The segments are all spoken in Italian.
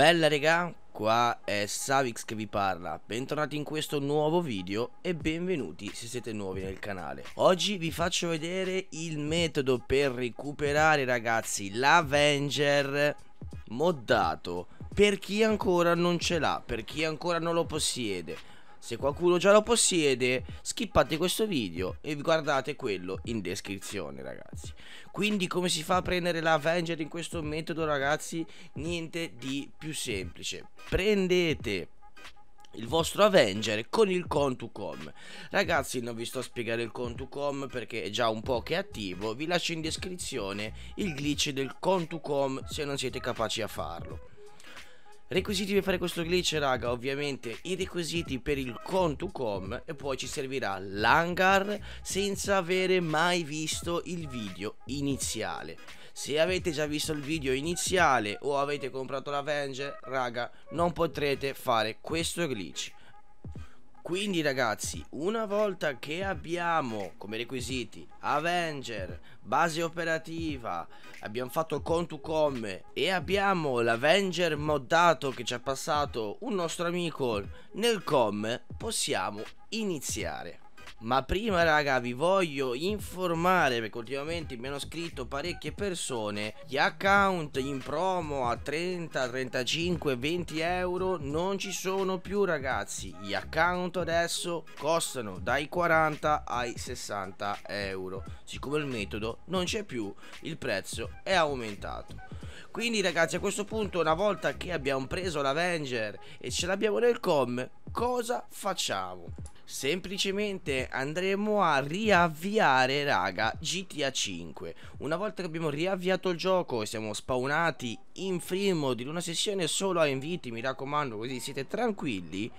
Bella regà, qua è XsaviX che vi parla, bentornati in questo nuovo video e benvenuti se siete nuovi nel canale. Oggi vi faccio vedere il metodo per recuperare, ragazzi, l'Avenger moddato per chi ancora non ce l'ha, per chi ancora non lo possiede. Se qualcuno già lo possiede, skippate questo video e guardate quello in descrizione, ragazzi. Quindi come si fa a prendere l'Avenger in questo metodo, ragazzi? Niente di più semplice. Prendete il vostro Avenger con il ContoCom. Ragazzi, non vi sto a spiegare il ContoCom perché è già un po' che è attivo. Vi lascio in descrizione il glitch del ContoCom se non siete capaci a farlo. Requisiti per fare questo glitch, raga, ovviamente i requisiti per il ContoCom, e poi ci servirà l'hangar senza avere mai visto il video iniziale. Se avete già visto il video iniziale o avete comprato l'Avenger, raga, non potrete fare questo glitch. Quindi, ragazzi, una volta che abbiamo come requisiti Avenger, base operativa, abbiamo fatto il ContoCom e abbiamo l'Avenger moddato che ci ha passato un nostro amico nel com, possiamo iniziare. Ma prima, raga, vi voglio informare, perché ultimamente mi hanno scritto parecchie persone: gli account in promo a 30, 35, 20 euro non ci sono più, ragazzi. Gli account adesso costano dai 40 ai 60 euro. Siccome il metodo non c'è più, il prezzo è aumentato. Quindi, ragazzi, a questo punto, una volta che abbiamo preso l'Avenger e ce l'abbiamo nel com, cosa facciamo? Semplicemente andremo a riavviare, raga, GTA 5. Una volta che abbiamo riavviato il gioco e siamo spawnati in free mode in una sessione solo a inviti, mi raccomando, così siete tranquilli,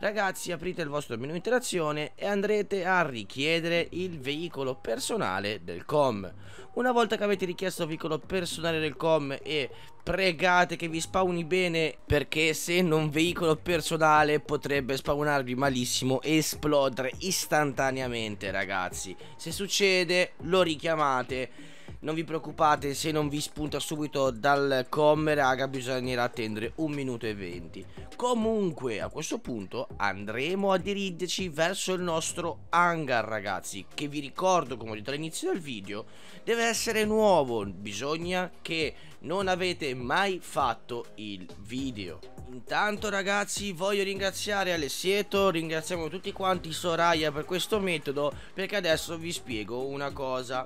ragazzi, aprite il vostro menu interazione e andrete a richiedere il veicolo personale del com. Una volta che avete richiesto il veicolo personale del com, e pregate che vi spawni bene, perché se non veicolo personale potrebbe spawnarvi malissimo e esplodere istantaneamente, ragazzi. Se succede lo richiamate. Non vi preoccupate se non vi spunta subito dal com, raga, bisognerà attendere 1 minuto e 20. Comunque, a questo punto andremo a dirigerci verso il nostro hangar, ragazzi, che vi ricordo, come ho detto all'inizio del video, deve essere nuovo. Bisogna che non avete mai fatto il video. Intanto, ragazzi, voglio ringraziare Alessieto, ringraziamo tutti quanti Soraya per questo metodo, perché adesso vi spiego una cosa.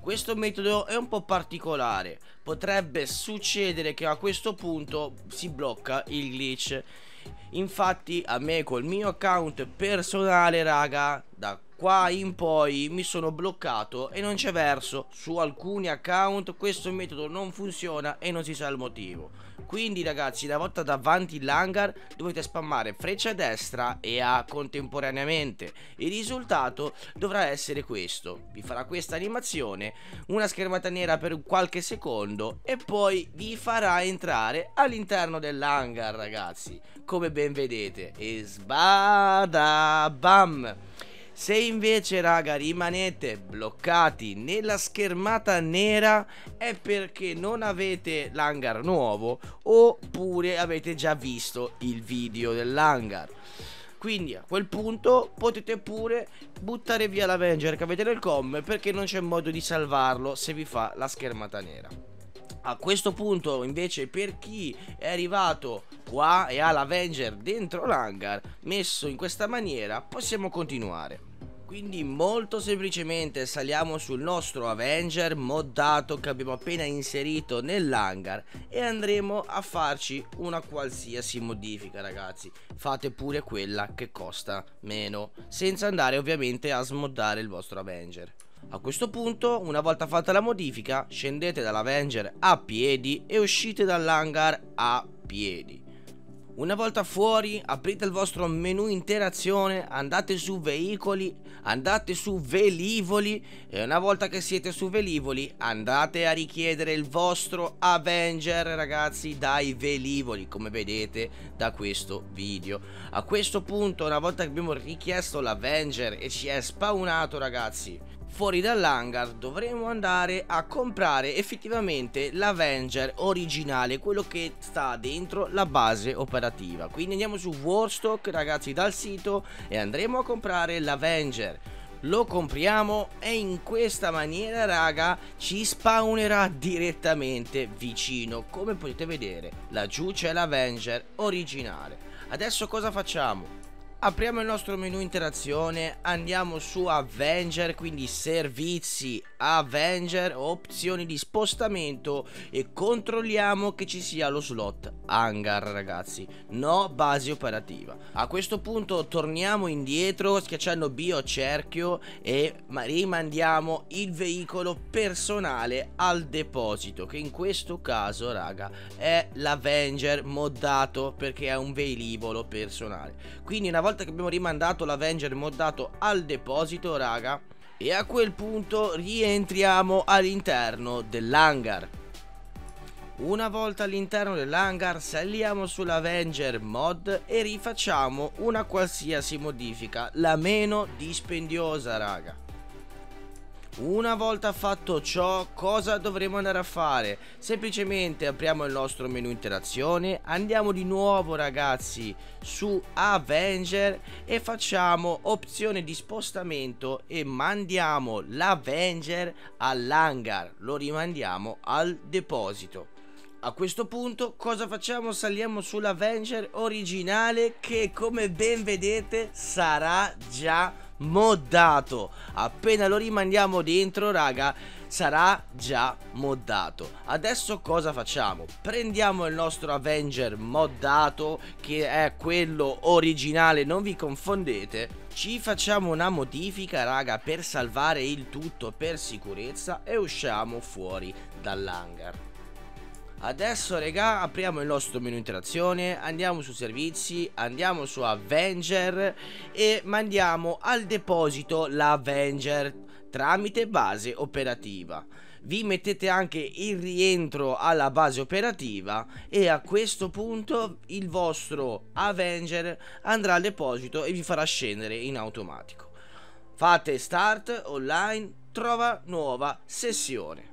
Questo metodo è un po' particolare, potrebbe succedere che a questo punto si blocca il glitch. Infatti a me col mio account personale, raga, da qua in poi mi sono bloccato e non c'è verso. Su alcuni account questo metodo non funziona e non si sa il motivo. Quindi, ragazzi, una volta davanti l'hangar dovete spammare freccia destra e A contemporaneamente. Il risultato dovrà essere questo: vi farà questa animazione, una schermata nera per qualche secondo, e poi vi farà entrare all'interno dell'hangar, ragazzi, come ben vedete. E sbadabam! Se invece, raga, rimanete bloccati nella schermata nera, è perché non avete l'hangar nuovo oppure avete già visto il video dell'hangar. Quindi a quel punto potete pure buttare via l'Avenger che avete nel com, perché non c'è modo di salvarlo se vi fa la schermata nera. A questo punto invece, per chi è arrivato qua e ha l'Avenger dentro l'hangar messo in questa maniera, possiamo continuare. Quindi molto semplicemente saliamo sul nostro Avenger moddato che abbiamo appena inserito nell'hangar e andremo a farci una qualsiasi modifica, ragazzi. Fate pure quella che costa meno, senza andare ovviamente a smoddare il vostro Avenger. A questo punto, una volta fatta la modifica, scendete dall'Avenger a piedi e uscite dall'hangar a piedi. Una volta fuori, aprite il vostro menu interazione, andate su veicoli, andate su velivoli, e una volta che siete su velivoli andate a richiedere il vostro Avenger, ragazzi, dai velivoli, come vedete da questo video. A questo punto, una volta che abbiamo richiesto l'Avenger e ci è spawnato, ragazzi, fuori dall'hangar dovremo andare a comprare effettivamente l'Avenger originale, quello che sta dentro la base operativa. Quindi andiamo su Warstock, ragazzi, dal sito, e andremo a comprare l'Avenger. Lo compriamo e in questa maniera, raga, ci spawnerà direttamente vicino. Come potete vedere, laggiù c'è l'Avenger originale. Adesso cosa facciamo? Apriamo il nostro menu interazione, andiamo su Avenger, quindi servizi, Avenger, opzioni di spostamento, e controlliamo che ci sia lo slot hangar, ragazzi, no base operativa. A questo punto torniamo indietro schiacciando B o cerchio e rimandiamo il veicolo personale al deposito, che in questo caso, raga, è l'Avenger moddato, perché è un velivolo personale. Quindi una volta che abbiamo rimandato l'Avenger moddato al deposito, raga, e a quel punto rientriamo all'interno dell'hangar. Una volta all'interno dell'hangar saliamo sull'Avenger mod e rifacciamo una qualsiasi modifica, la meno dispendiosa, raga. Una volta fatto ciò, cosa dovremo andare a fare? Semplicemente apriamo il nostro menu interazione, andiamo di nuovo, ragazzi, su Avenger e facciamo opzione di spostamento e mandiamo l'Avenger all'hangar, lo rimandiamo al deposito. A questo punto cosa facciamo? Saliamo sull'Avenger originale, che come ben vedete sarà già moddato. Appena lo rimandiamo dentro, raga, sarà già moddato. Adesso cosa facciamo? Prendiamo il nostro Avenger moddato, che è quello originale, non vi confondete. Ci facciamo una modifica, raga, per salvare il tutto per sicurezza, e usciamo fuori dall'hangar. Adesso, regà, apriamo il nostro menu interazione, andiamo su servizi, andiamo su Avenger e mandiamo al deposito l'Avenger tramite base operativa. Vi mettete anche il rientro alla base operativa e a questo punto il vostro Avenger andrà al deposito e vi farà scendere in automatico. Fate start online, trova nuova sessione.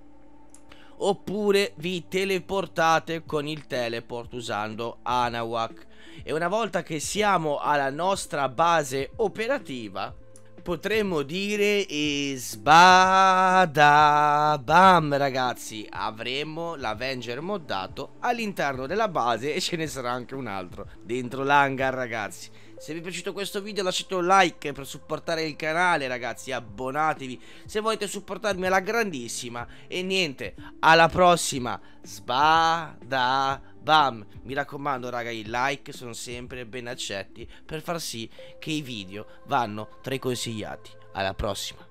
Oppure vi teleportate con il teleport usando Anahuac, e una volta che siamo alla nostra base operativa potremmo dire e sbadabam, ragazzi, avremo l'Avenger moddato all'interno della base, e ce ne sarà anche un altro dentro l'hangar, ragazzi. Se vi è piaciuto questo video lasciate un like per supportare il canale, ragazzi, abbonatevi se volete supportarmi alla grandissima, e niente, alla prossima, sbadabam. Mi raccomando, raga, i like sono sempre ben accetti per far sì che i video vanno tra i consigliati. Alla prossima.